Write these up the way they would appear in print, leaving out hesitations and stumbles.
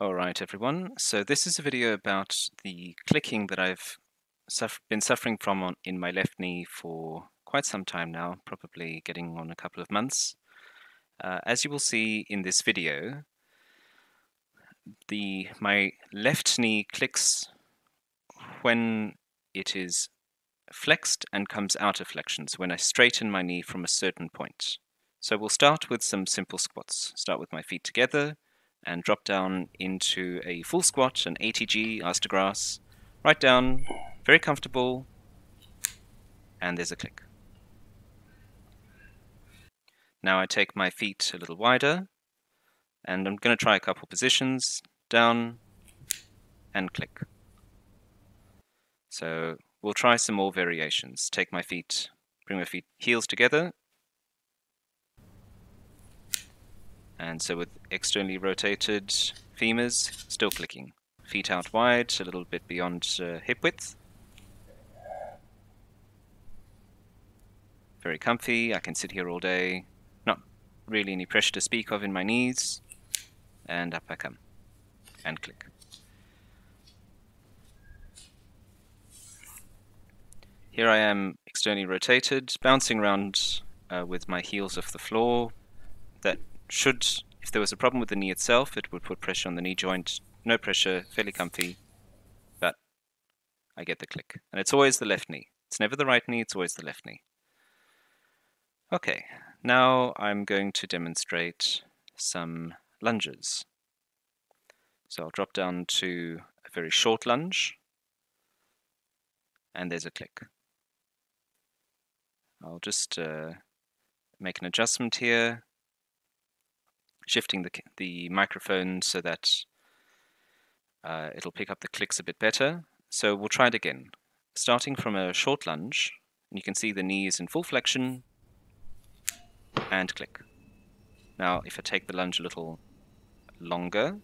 Alright everyone, so this is a video about the clicking that I've been suffering from in my left knee for quite some time now, probably getting on a couple of months. As you will see in this video, my left knee clicks when it is flexed and comes out of flexion, so when I straighten my knee from a certain point. So we'll start with some simple squats. Start with my feet together and drop down into a full squat, an ATG, ass to grass, right down, very comfortable, and there's a click. Now I take my feet a little wider, and I'm going to try a couple positions, down, and click. So we'll try some more variations. Take my feet, bring my feet heels together, and so with externally rotated femurs, still clicking. Feet out wide, a little bit beyond hip width. Very comfy, I can sit here all day. Not really any pressure to speak of in my knees. And up I come. And click. Here I am externally rotated, bouncing around with my heels off the floor. That should, if there was a problem with the knee itself, it would put pressure on the knee joint. No pressure, fairly comfy, but I get the click. And it's always the left knee. It's never the right knee, it's always the left knee. Okay, now I'm going to demonstrate some lunges. So I'll drop down to a very short lunge, and there's a click. I'll just make an adjustment here, shifting the microphone so that it'll pick up the clicks a bit better. So we'll try it again. Starting from a short lunge, and you can see the knee is in full flexion, and click. Now if I take the lunge a little longer,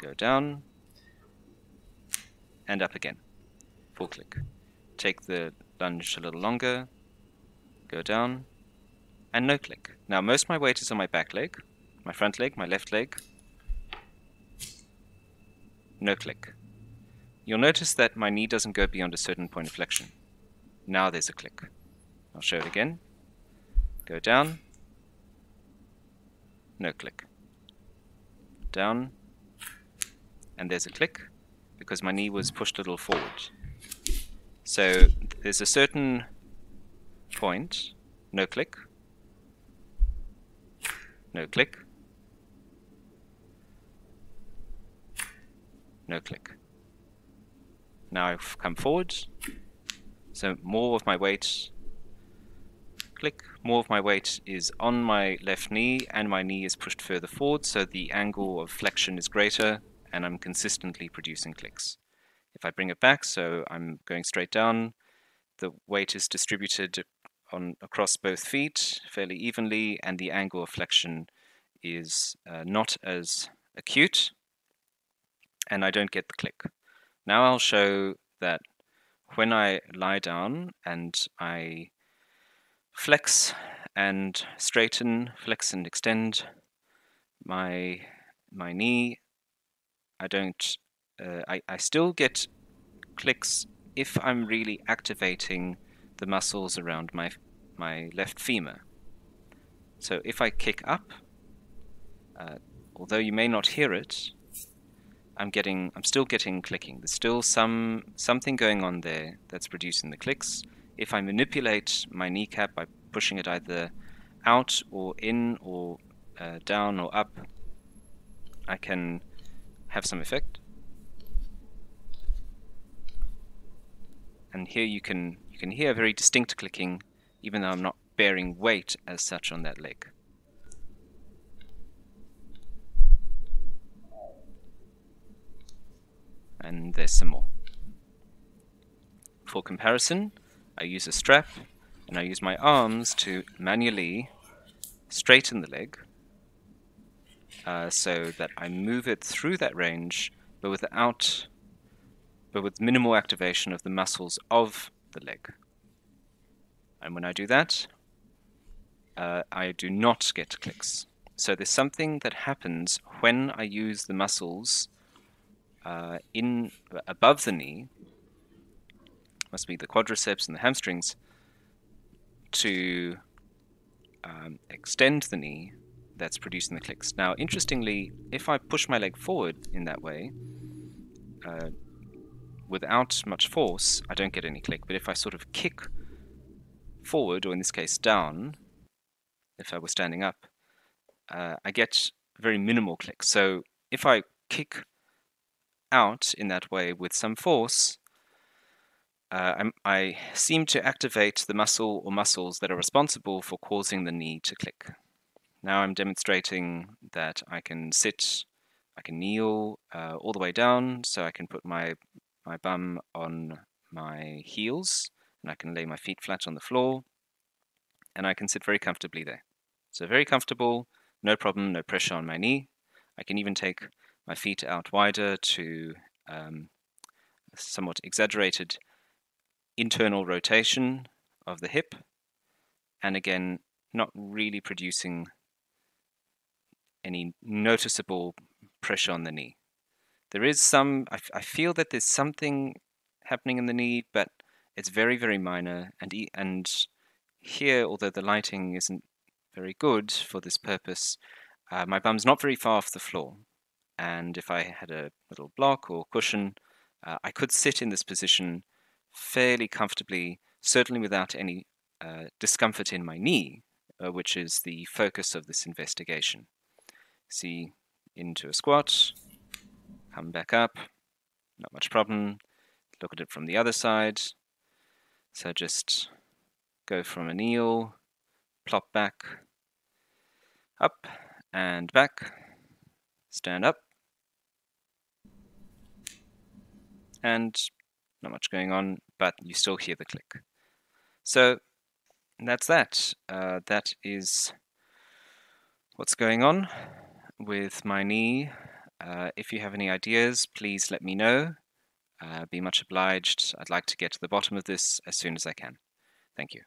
go down, and up again, full click. Take the lunge a little longer, go down, and no click. Now most of my weight is on my back leg, my front leg, my left leg. No click. You'll notice that my knee doesn't go beyond a certain point of flexion. Now there's a click. I'll show it again. Go down. No click. Down. And there's a click because my knee was pushed a little forward. So there's a certain point. No click. No click. No click. Now I've come forward. So more of my weight. Click. More of my weight is on my left knee and my knee is pushed further forward, so the angle of flexion is greater and I'm consistently producing clicks. If I bring it back, so I'm going straight down, the weight is distributed across both feet fairly evenly, and the angle of flexion is not as acute, and I don't get the click. Now I'll show that when I lie down and I flex and straighten, flex and extend my knee, I don't I still get clicks if I'm really activating the muscles around my left femur. So if I kick up, although you may not hear it, I'm still getting clicking. There's still something going on there that's producing the clicks. If I manipulate my kneecap by pushing it either out or in or down or up, I can have some effect. And here you can hear very distinct clicking, even though I'm not bearing weight as such on that leg. And there's some more. For comparison, I use a strap and I use my arms to manually straighten the leg so that I move it through that range, but with minimal activation of the muscles of the leg. And when I do that, I do not get clicks. So there's something that happens when I use the muscles in above the knee, must be the quadriceps and the hamstrings, to extend the knee, that's producing the clicks. Now, interestingly, if I push my leg forward in that way, without much force, I don't get any click. But if I sort of kick forward, or in this case down, if I were standing up, I get very minimal clicks. So if I kick out in that way with some force, I seem to activate the muscle or muscles that are responsible for causing the knee to click. Now I'm demonstrating that I can sit, I can kneel all the way down, so I can put my bum on my heels, and I can lay my feet flat on the floor, and I can sit very comfortably there. So very comfortable, no problem, no pressure on my knee. I can even take my feet out wider to somewhat exaggerated internal rotation of the hip, and again, not really producing any noticeable pressure on the knee. There is some, I feel that there's something happening in the knee, but it's very, very minor. And here, although the lighting isn't very good for this purpose, my bum's not very far off the floor. And if I had a little block or cushion, I could sit in this position fairly comfortably, certainly without any discomfort in my knee, which is the focus of this investigation. See, into a squat, come back up, not much problem. Look at it from the other side. So just go from a kneel, plop back, up and back, stand up, and not much going on, but you still hear the click. So that's that. That is what's going on with my knee. If you have any ideas, please let me know. Be much obliged. I'd like to get to the bottom of this as soon as I can. Thank you.